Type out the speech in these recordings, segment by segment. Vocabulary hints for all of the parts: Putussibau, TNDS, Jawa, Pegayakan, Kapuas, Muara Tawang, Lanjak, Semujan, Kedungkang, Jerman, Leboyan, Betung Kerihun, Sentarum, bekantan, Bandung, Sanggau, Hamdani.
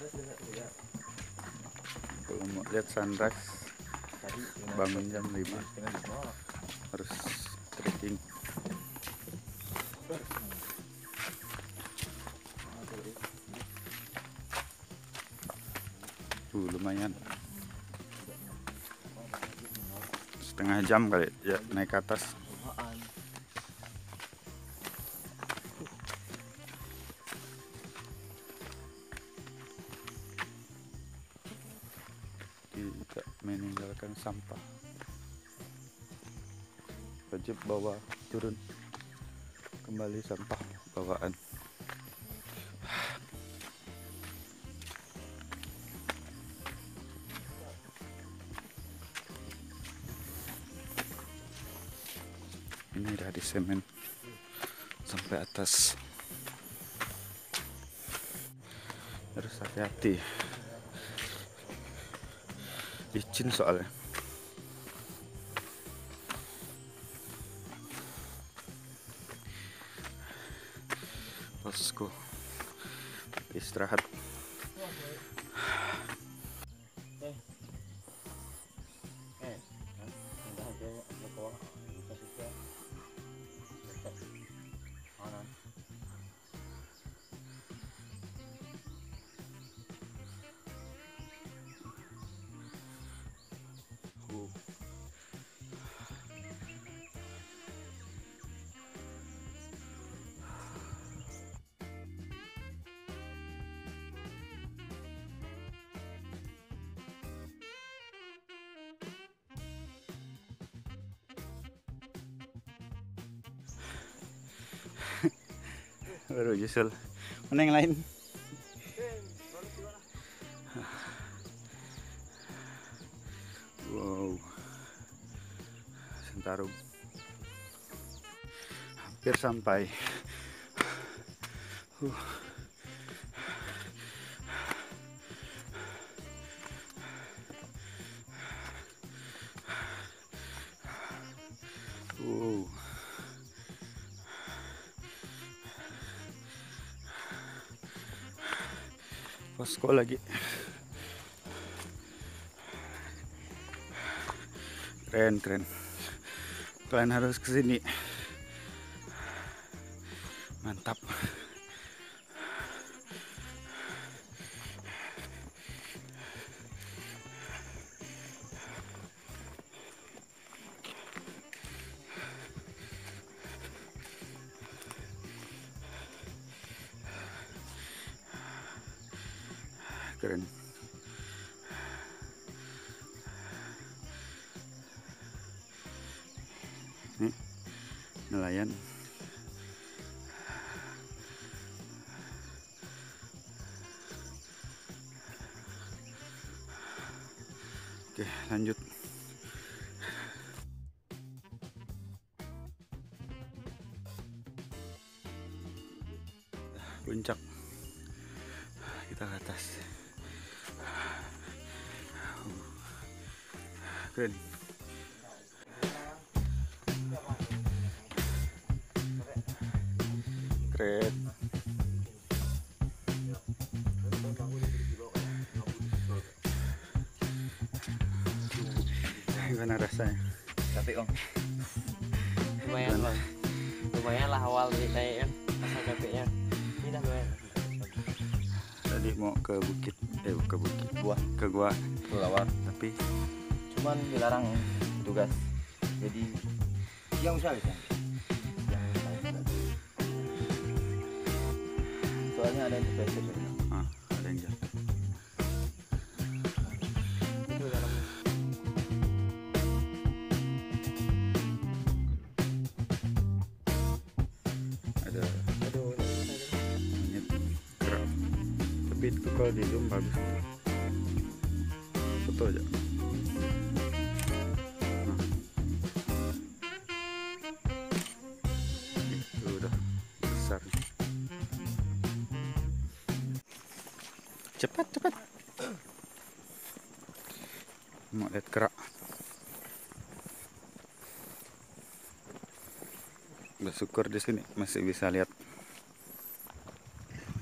Kalau mau lihat sunrise bangun jam 5 harus trekking. Lumayan setengah jam kali ya naik ke atas. Tidak meninggalkan sampah, wajib bawa turun kembali sampah bawaan. Ini udah di semen sampai atas, harus hati-hati, licin soalnya. Bosku istirahat. Baru nyusul. Mana yang lain? Wow, Sentarum. Hampir sampai. Wow. Posko lagi keren. Kalian harus kesini, mantap. Keren. Nih, nelayan. Oke, lanjut. Puncak. Kita ke atas. Keren. Keren. Gimana rasanya? Tapi Om, lumayan lah awal ceritanya kan, rasa capeknya. Ini dah lumayan. Tadi mau ke bukit, ke gua kelawar, tapi cuman dilarang tugas, jadi yang bisa soalnya ada yang terpecah, ada yang jatuh. Ada monyet kerap, tapi itu kalau di zoom bagus, foto aja. Cepat mau lihat kerak bersyukur di sini masih bisa lihat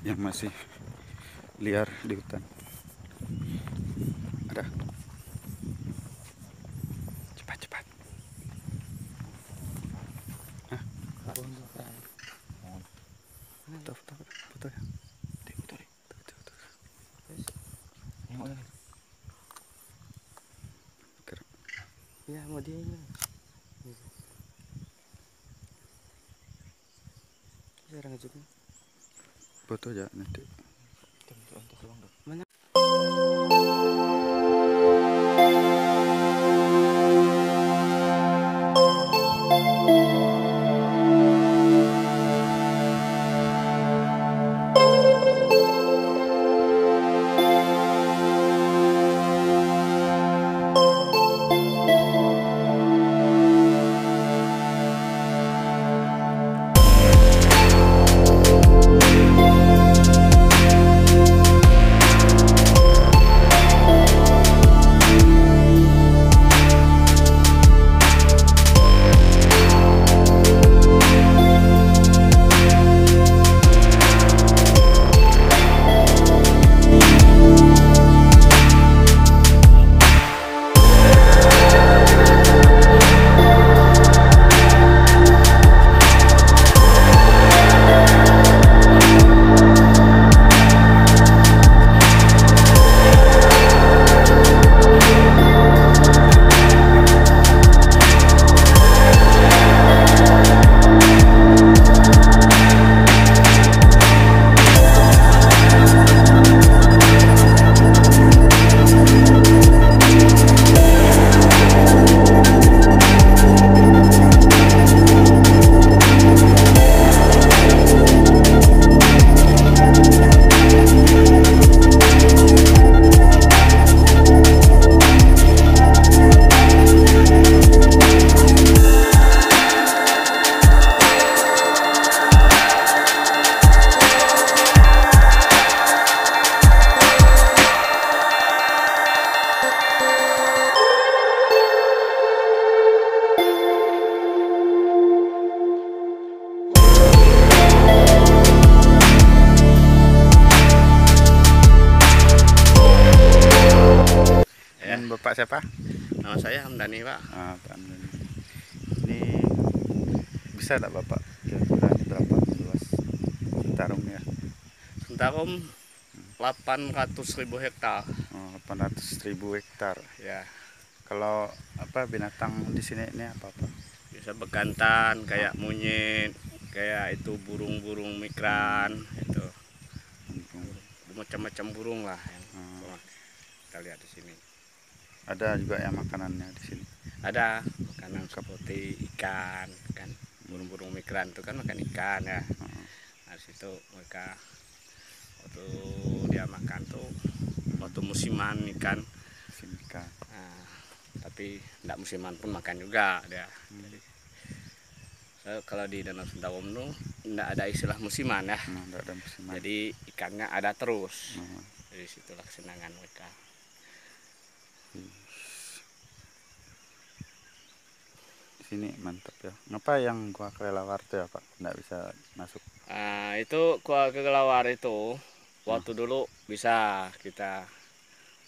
yang masih liar di hutan. Ada. Cepat. Nah, foto ya. Ya mau dia ini. Jarang juga. Foto aja nanti. Mana? Bapak siapa? Nama saya Hamdani, Pak. Ah, Pak Hamdani. Ini bisa tak Bapak? Kira-kira berapa luas Sentarum ya? Sentarum 800.000 hektar. Oh, 800.000 hektar. Ya. Kalau apa binatang di sini ini apa? Bisa bekantan, kayak monyet, kayak itu burung-burung migran, itu macam-macam burung lah. Kita lihat di sini. Ada juga yang makanannya di sini. Ada makanan seperti ikan, kan burung-burung migran itu kan makan ikan ya. Nah, di situ mereka waktu dia makan tuh waktu musiman ikan. Musim ikan. Nah, tapi tidak musiman pun makan juga dia. Jadi, kalau di Danau Sentarum tuh tidak ada istilah musiman ya. Tidak ada musiman. Jadi ikannya ada terus. Jadi situlah kesenangan mereka. Sini mantap ya. Apa yang gua kelelawar tuh ya Pak? Nggak bisa masuk. Nah, itu gua kelelawar itu waktu dulu bisa kita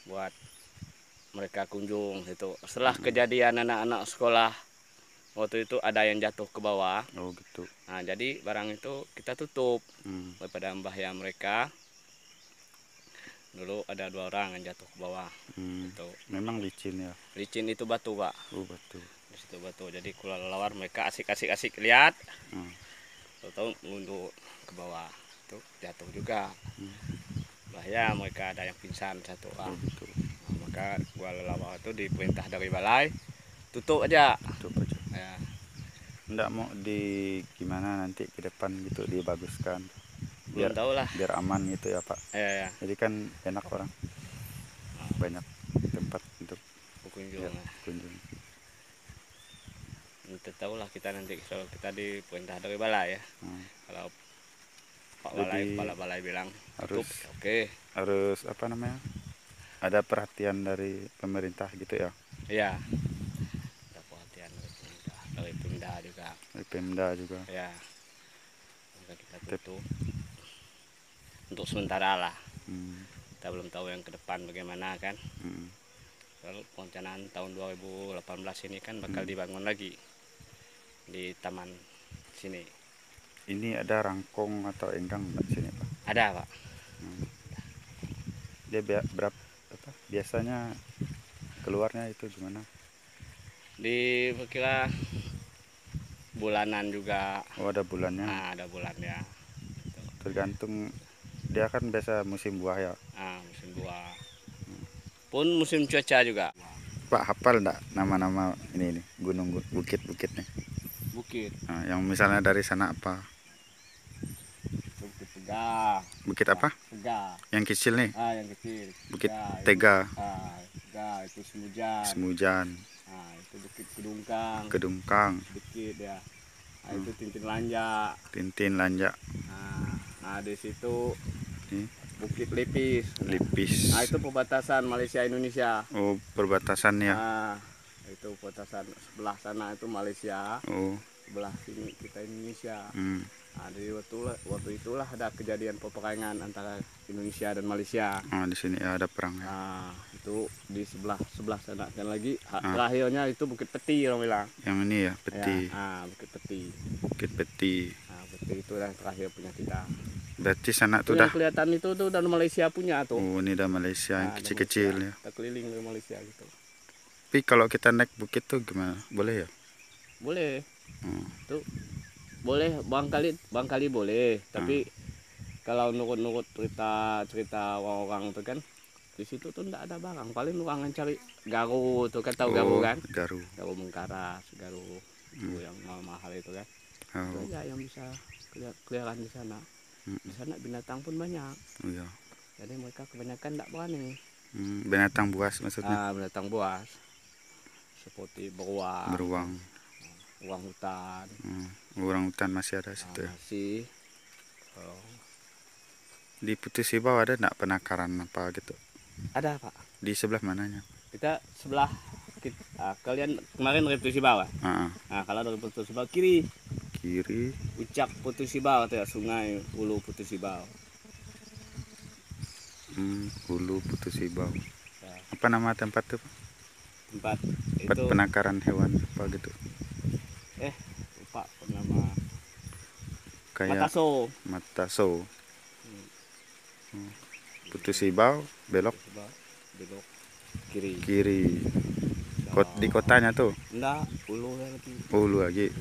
buat mereka kunjung itu. Setelah kejadian anak-anak sekolah waktu itu ada yang jatuh ke bawah. Oh gitu. Nah, jadi barang itu kita tutup daripada bahaya mereka. Dulu ada 2 orang yang jatuh ke bawah. Itu memang licin ya. Licin itu batu, Pak. Oh, batu. Di situ batu, jadi kelelawar mereka asik-asik lihat, tahu mundur ke bawah, tuh jatuh juga, bahaya mereka ada yang pingsan 1 orang, nah, maka kelelawar itu diperintah dari balai tutup aja, ya. Nggak mau di gimana nanti ke depan gitu dibaguskan, biar biar aman gitu ya Pak, ya. Jadi kan enak orang, banyak tempat untuk berkunjung, Tahulah kita nanti kalau kita diperintah dari balai ya. Kalau Pak Balai, Kepala Balai bilang tutup, oke. Harus apa namanya? Ada perhatian dari pemerintah gitu ya? Iya. Ada perhatian dari pemerintah, dari Pemda juga. Dari Pemda juga. Ya. Maka kita tutup untuk sementara lah. Kita belum tahu yang ke depan bagaimana kan. Lalu perencanaan tahun 2018 ini kan bakal dibangun lagi di taman sini. Ini ada rangkong atau enggang Pak sini Pak? Ada Pak. Dia biasanya keluarnya itu gimana? Di kira bulanan juga. Oh ada bulannya? Nah, ada bulannya. Gitu. Tergantung dia kan biasa musim buah ya. Ah musim buah. Pun musim cuaca juga. Pak hafal enggak nama-nama ini gunung bukit-bukitnya? Bukit. Nah, yang misalnya dari sana apa? Bukit Tega. Bukit apa? Tega. Yang kecil nih? Ah yang kecil. Bukit Tega. Ah Tega itu Semujan. Semujan. Ah itu Bukit Kedungkang. Kedungkang. Bukit ya. Nah, itu Tintin Lanjak. Tintin Lanjak. Nah di situ. Bukit Lipis. Lipis. Nah, itu perbatasan Malaysia Indonesia. Oh, perbatasan ya. Nah, itu perbatasan sebelah sana itu Malaysia. Oh. Sebelah sini kita Indonesia. Nah, jadi waktu itulah ada kejadian peperangan antara Indonesia dan Malaysia. Nah, di sini ya ada perang. Ya. Nah, itu di sebelah sana dan lagi terakhirnya itu Bukit Peti orang bilang. Yang ini ya, Peti. Ya, Bukit Peti. Bukit Peti. Nah, Peti itu yang terakhir punya kita. Berarti sana tuh dah kelihatan itu tuh dan Malaysia punya tuh. Oh, ini dah Malaysia yang kecil-kecil ya. Kita keliling ke Malaysia gitu. Tapi kalau kita naik bukit tuh gimana? Boleh ya? Boleh. Tuh. Boleh bang kali boleh, tapi kalau nurut-nurut cerita orang-orang tuh kan di situ tuh enggak ada barang. Paling orang cari garu tuh kan tahu garu kan? Garu. Garu mengkaras, garu yang mahal itu kan. Itu aja yang bisa kelihatan di sana. Di sana binatang pun banyak. Iya. Jadi mereka kebanyakan tidak berani. Binatang buas maksudnya? Binatang buas. Seperti beruang. Beruang. Uang hutan. Orang hutan masih ada situ. Masih. Di Putussibau ada tidak penakaran apa gitu? Ada Pak. Di sebelah mananya? Kita sebelah. Kalian kemarin dari Putussibau? Nah, kalau dari Putussibau kiri. Kiri Ucak Putussibau atau ya, sungai Hulu Putussibau. Hulu Putussibau ya. Apa nama tempat itu? Tempat itu penakaran hewan apa gitu? Lupa nama. Kayak Mataso. Putussibau belok kiri. Di kotanya tuh? Enggak, Hulu lagi.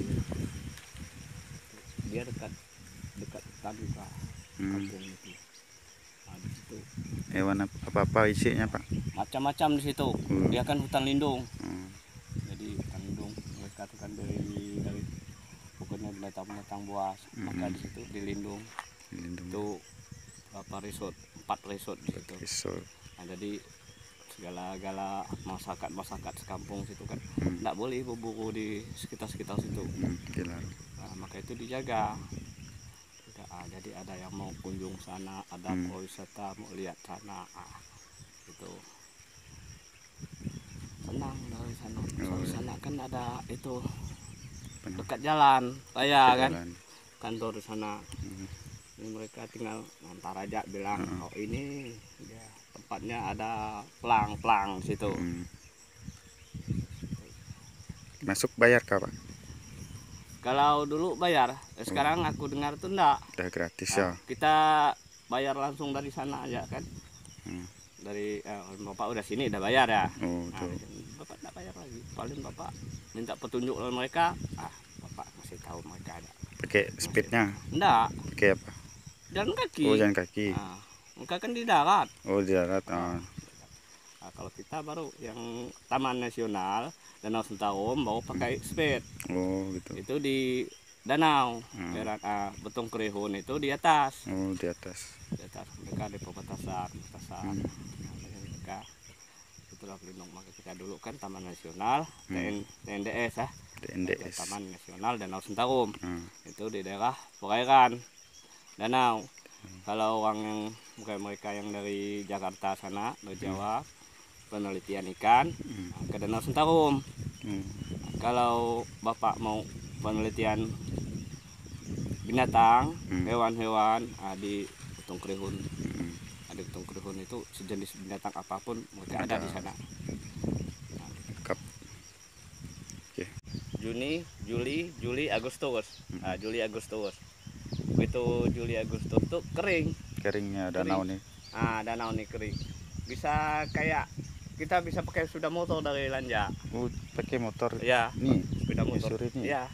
Dia dekat tadi Pak. Kampung itu. Nah, di situ. Hewan apa isinya Pak? Macam-macam di situ. Dia kan hutan lindung. Jadi hutan lindung mereka tuh kan dari pokoknya binatang buas. Maka di situ dilindung. Itu berapa empat resort di situ. Nah, jadi segala masyarakat sekampung situ kan nggak boleh berburu di sekitar situ. Nah, maka itu dijaga. Jadi ada yang mau kunjung sana, ada wisata mau lihat sana, gitu. Senang dari sana. Soal sana kan ada itu dekat jalan raya kan, kantor di sana. Ini mereka tinggal nantar aja bilang oh ini ya, tempatnya ada pelang situ. Masuk bayar kapan? Kalau dulu bayar, sekarang aku dengar tuh enggak. Udah gratis ya. Kita bayar langsung dari sana aja kan. Dari bapak udah sini udah bayar ya. Bapak enggak bayar lagi. Paling bapak minta petunjuk oleh mereka. Bapak masih tahu mereka ada. Pakai speednya? Enggak. Pakai apa? Jalan kaki. Oh jalan kaki. Mereka kan di darat. Oh di darat. Nah, kalau kita baru yang Taman Nasional Danau Sentarum baru pakai speed. Oh gitu. Itu di danau daerah Betung Kerihun itu di atas. Oh di atas. Di atas mereka di perbatasan. Mereka itulah pelindung maka kita dulu kan Taman Nasional TNDS ya. TNDS. Taman Nasional Danau Sentarum. Itu di daerah Pegayakan danau. Kalau orang yang mereka yang dari Jakarta sana dari Jawa penelitian ikan ke Danau Sentarum. Kalau bapak mau penelitian binatang hewan-hewan di Betung Kerihun ada Betung Kerihun itu sejenis binatang apapun mungkin ada di sana. Lengkap. Oke. Juni, Juli, Agustus. Nah, Juli Agustus. Itu Juli Agustus tuh kering. Keringnya danau nih. Ah, danau nih kering. Bisa kayak kita bisa pakai sepeda motor dari Lanjak. Oh, pakai motor. Ya. Nih, sepeda motor. Iya.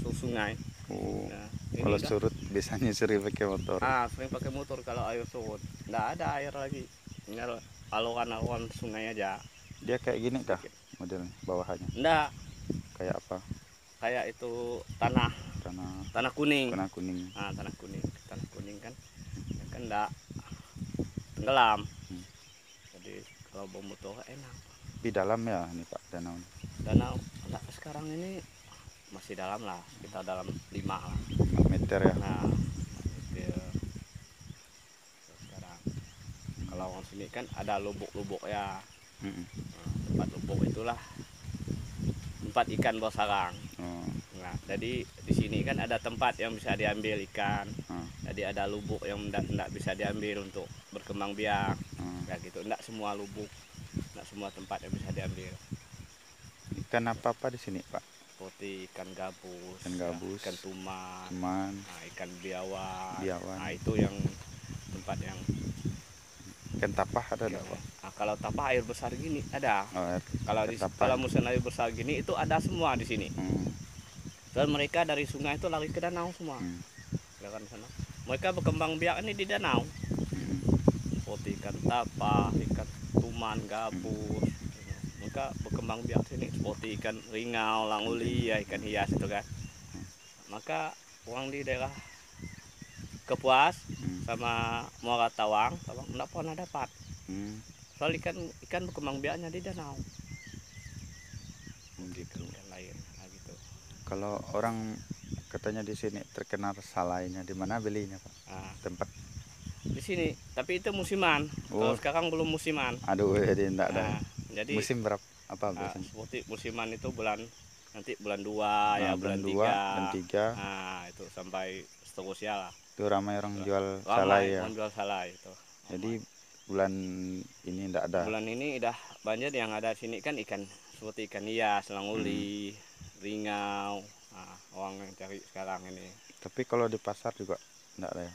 Ke sungai. Oh. Nah, kalau surut biasanya sering pakai motor. Ah, sering pakai motor kalau air surut. Nggak ada air lagi. Tinggal aluan-aluan sungai aja. Dia kayak gini kah modelnya bawahannya? Nggak. Kayak apa? Kayak itu tanah. Tanah kuning. Tanah kuning. Ah, tanah kuning. Tanah kuning kan. Ya kan nggak tenggelam. Kalau bawa motor enak. Di dalam ya ini Pak danau. Danau enggak, sekarang ini masih dalam lah, kita dalam 5 lah. 5 meter ya. Nah, meter. Sekarang kalau orang sini kan ada lubuk-lubuk ya. Nah, tempat lubuk itulah tempat ikan bawa sarang. Nah, jadi di sini kan ada tempat yang bisa diambil ikan. Jadi ada lubuk yang enggak bisa diambil untuk berkembang biak. Ya gitu, enggak semua lubuk, enggak semua tempat yang bisa diambil. Ikan apa-apa di sini, Pak? Seperti ikan gabus, ikan tuman, nah, ikan biawan. Nah, itu yang tempat yang ikan tapah ada enggak, Pak? Nah, kalau tapah air besar gini ada. Oh, kalau musim air besar gini itu ada semua di sini. Dan mereka dari sungai itu lari ke danau semua. Ke sana. Mereka berkembang biak ini di danau. Seperti ikan tapah, ikan tuman, gabus, maka berkembang biak sini. Seperti ikan ringau, languli, ya, ikan hias itu kan. Maka orang di daerah Kapuas sama Muara Tawang tidak pernah dapat. Soal ikan berkembang biaknya di danau. Begitu. Yang lain, nah, gitu. Kalau orang katanya di sini terkena salainya, di mana belinya Pak? Tempat di sini, tapi itu musiman. Kalau sekarang belum musiman. Aduh, jadi enggak ada. Jadi musim berapa biasanya? Seperti musiman itu bulan nanti bulan 2, ya bulan 3. Nah, itu sampai seterusnya lah. Itu ramai orang jual salai ya. Jual salai itu. Jadi bulan ini enggak ada. Bulan ini udah banyak yang ada di sini kan ikan seperti ikan hias, languli, ringau. Nah, orang yang cari sekarang ini. Tapi kalau di pasar juga enggak ada ya.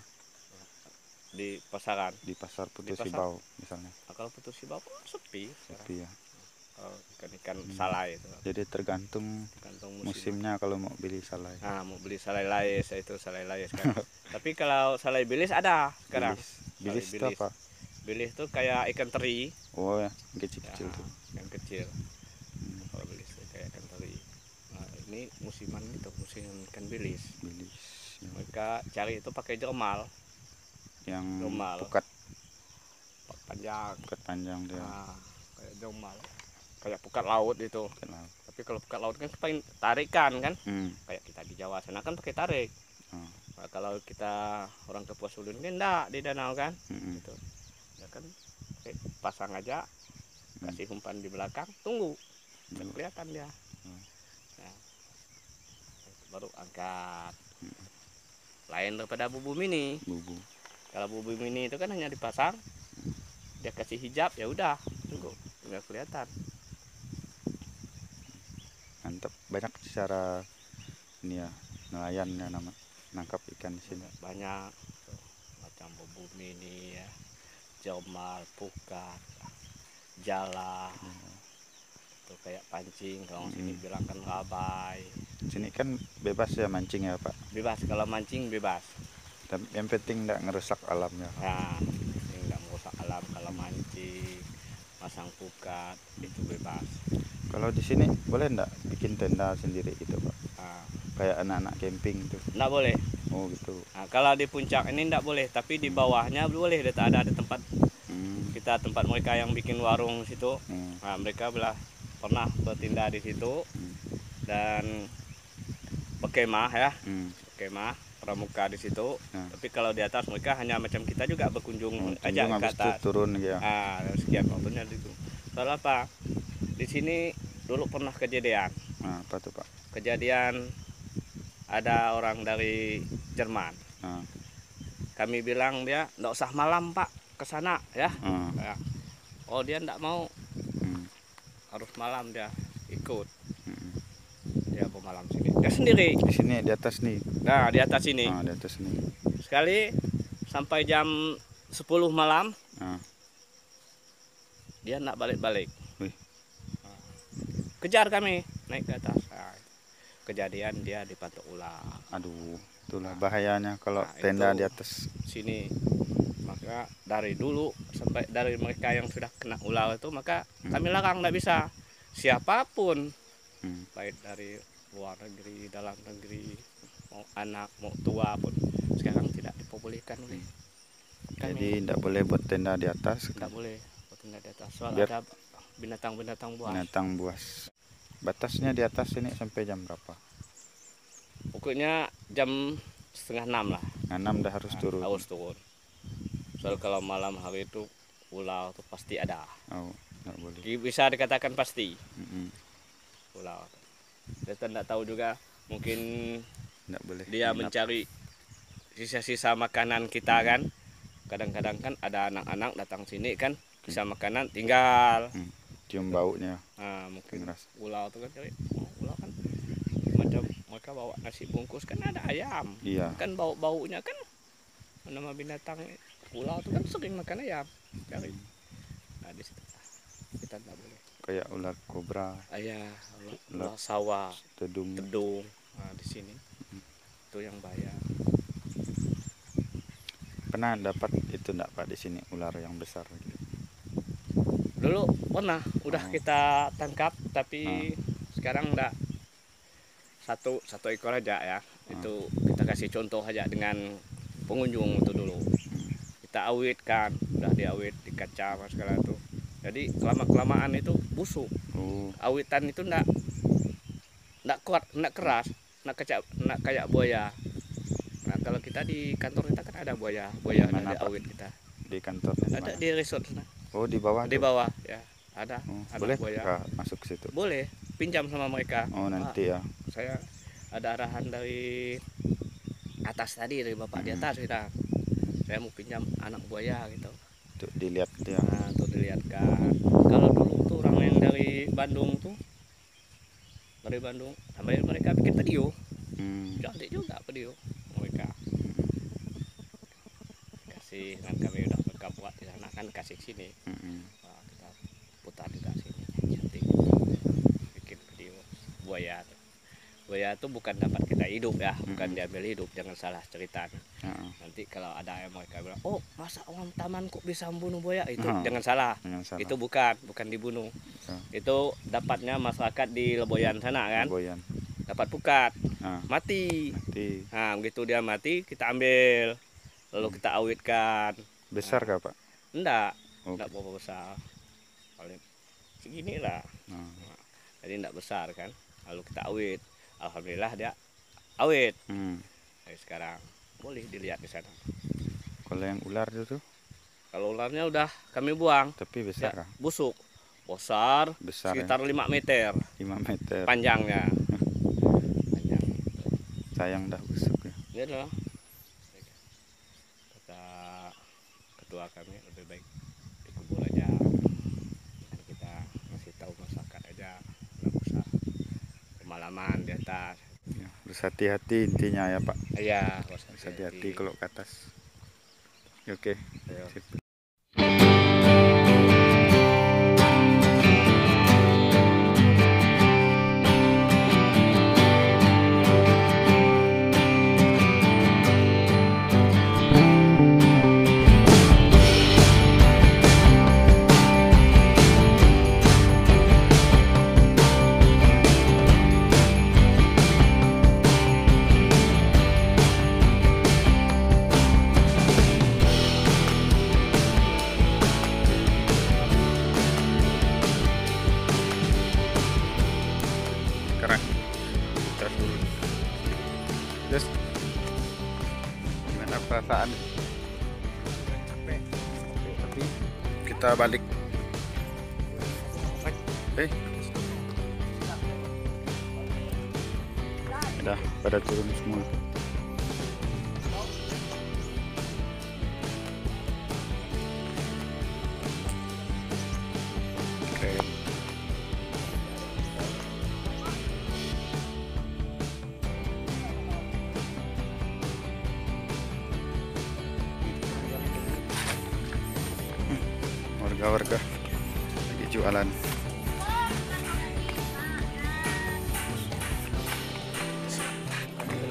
Di pasaran, di pasar Putussibau misalnya. Nah, kalau Putussibau pun sepi ya. Kalau ikan-ikan salai itu. Jadi tergantung musimnya kalau mau beli salai. Nah, mau beli salai lais itu salai lais kan. Tapi kalau salai bilis ada sekarang. Bilis itu apa? Bilis itu kayak ikan teri. Oh ya, kecil-kecil tuh. Yang kecil. Kalau bilis kayak ikan teri. Nah, ini musiman gitu, musim ikan bilis. Ya. Mereka cari itu pakai jermal. Yang pukat panjang dia. Kayak jomal, kayak pukat laut itu. Tapi kalau pukat laut kan paling tarikan kan. Kayak kita di Jawa sana kan pakai tarik. Nah, kalau kita orang Kapuas Ulun kan enggak di danau kan. Gitu. Ya kan pasang aja, kasih umpan di belakang, tunggu. Dan kelihatan dia. Nah, baru angkat. Lain daripada bubu mini. Kalau bubu mini itu kan hanya dipasang, dia kasih hijab, ya udah, tunggu, nggak kelihatan. Mantap, banyak secara ini ya nelayan ya nangkap ikan di sini. Banyak macam bubu mini ya, jomal, pukat, jala, itu kayak pancing. Kalau sini bilang kan rabai. Sini kan bebas ya mancing ya Pak? Bebas, kalau mancing bebas. Dan yang penting tidak merusak alamnya. Nah, tidak merusak alam kalau mancing, pasang pukat itu bebas. Kalau di sini boleh tidak bikin tenda sendiri gitu Pak? Kayak anak-anak camping itu? Tidak boleh. Oh gitu. Nah, kalau di puncak ini tidak boleh, tapi di bawahnya boleh. Ada tempat kita tempat mereka yang bikin warung situ. Nah, mereka pernah bertindak di situ dan berkemah ya, berkemah. Pramuka di situ, tapi kalau di atas mereka hanya macam kita juga berkunjung aja ke atas. Turun ya. Sekian waktunya itu. Soal apa? Di sini dulu pernah kejadian. Apa tuh Pak? Kejadian ada orang dari Jerman. Kami bilang dia nggak usah malam Pak, ke sana ya. Ya. Oh dia enggak mau, harus malam dia ikut. Dia mau malam sini. Dia sendiri. Di sini di atas nih. Nah di atas sini. Di atas nih. Sekali sampai jam 10 malam, dia enggak balik-balik. Kejar kami naik ke atas. Nah, kejadian dia dipatok ular. Aduh, itulah bahayanya kalau tenda di atas sini. Maka dari dulu sampai dari mereka yang sudah kena ular itu maka kami larang, nggak bisa siapapun, baik dari luar negeri, dalam negeri, mau anak mau tua pun sekarang tidak diperbolehkan. Jadi tidak boleh buat tenda di atas. Tidak boleh buat tenda di atas. Soal ada binatang-binatang buas. Binatang buas. Batasnya di atas ini sampai jam berapa? Pokoknya jam 5:30 lah. 6 dah harus turun. Harus turun. Soal kalau malam hari itu ular itu pasti ada. Oh, nggak boleh. Bisa dikatakan pasti. Ular. Kita tidak tahu juga mungkin nggak boleh. Dia mencari sisa-sisa makanan kita kan. Kadang-kadang kan ada anak-anak datang sini kan. Sisa makanan tinggal cium baunya. Nah, mungkin ular itu kan cari, ular kan macam mereka bawa nasi bungkus kan ada ayam, kan baunya kan nama binatang ular itu kan sering makan ayam cari. Nah di situ kita tidak boleh. Kayak ular kobra, ayah, ular sawah, tedung. Nah, di sini itu yang bahaya. Pernah dapat itu enggak Pak di sini ular yang besar? Dulu pernah, udah kita tangkap, tapi sekarang enggak. Satu ekor aja ya. Itu kita kasih contoh aja dengan pengunjung itu dulu. Kita awetkan, udah diawet di kaca segala itu. Jadi lama-kelamaan itu busuk. Awetan itu enggak kuat, enggak keras, enggak kayak buaya. Nah, kalau kita di kantor kita kan ada buaya ada awet kita. Di kantor ada di resort sana. Oh di bawah? Di bawah ya, ada. Boleh buaya masuk ke situ? Boleh, pinjam sama mereka. Oh nanti ya. Saya ada arahan dari atas tadi, dari bapak di atas kita. Saya mau pinjam anak buaya gitu. Untuk dilihat ya. Nah, untuk dilihatkan. Kalau dulu tuh orang yang dari Bandung, sampai mereka bikin video. Cantik juga video mereka. Kasih kan kami udah. Buat di sana kan kasih sini, nah, kita putar di sini, cantik, bikin video buaya. Buaya itu bukan dapat kita hidup ya, bukan diambil hidup, jangan salah cerita. Nanti kalau ada yang mereka bilang, oh masa orang taman kok bisa membunuh buaya itu, jangan salah. Itu bukan dibunuh. Itu dapatnya masyarakat di Leboyan sana kan, Leboyan. Dapat pukat, mati. Nah begitu dia mati kita ambil, lalu kita awetkan. Besar kah Pak? Enggak, enggak apa-apa besar. Paling segini lah. Nah, jadi enggak besar kan. Lalu kita awet. Alhamdulillah dia awet. Jadi sekarang boleh dilihat di sana. Kalau yang ular itu? Kalau ularnya udah kami buang. Tapi besar kah? Busuk. Besar sekitar ya? 5 meter. 5 meter. Panjangnya. Panjang. Sayang dah busuk ya. Iya dong. Doa kami lebih baik dikubur aja, dan kita masih tahu masyarakat aja, nggak usah kemalaman di atas. Harus hati-hati intinya ya Pak. Iya, harus hati-hati kalau ke atas. Oke. Sip. Perasaan tapi kita balik udah pada turun semua. warga-warga lagi jualan.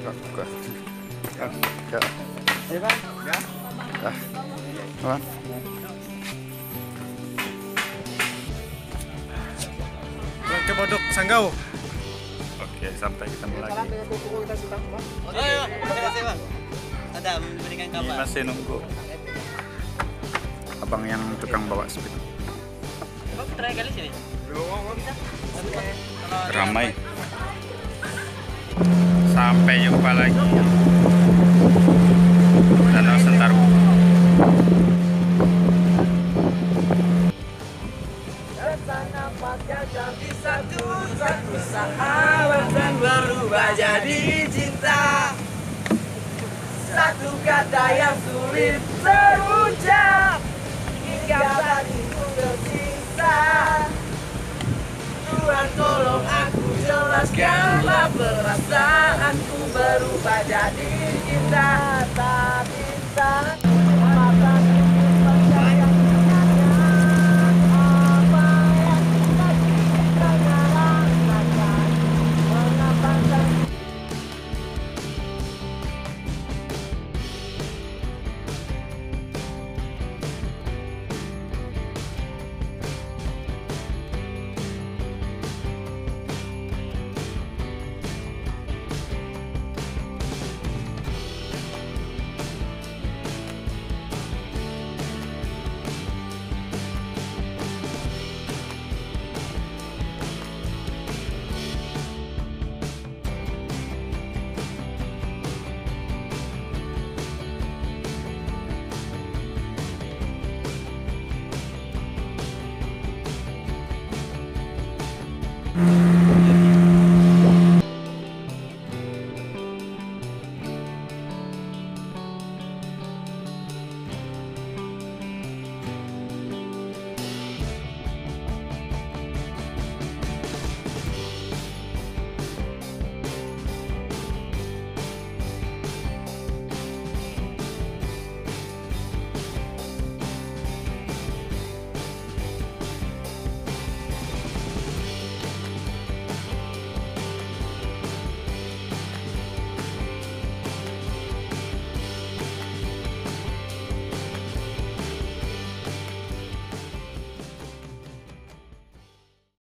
Buka. Ya. Ayo, Bang. Ya. Dah. Bang. Coba dok Sanggau. Oke, sampai kita mulai. Ayo, terima kasih, Bang. Ada memberikan kabar. Ini masih nunggu. Abang yang tukang bawa sepeda. Bang, terakhir kali sini. Ramai. Sampai jumpa lagi. Danau Sentarum. Satu sahabat dan berubah jadi cinta. Satu kata yang sulit terucap hingga hatiku tersiksa. Tuhan tolong aku jelaskanlah perasaanku berubah jadi cinta. Tak bisa.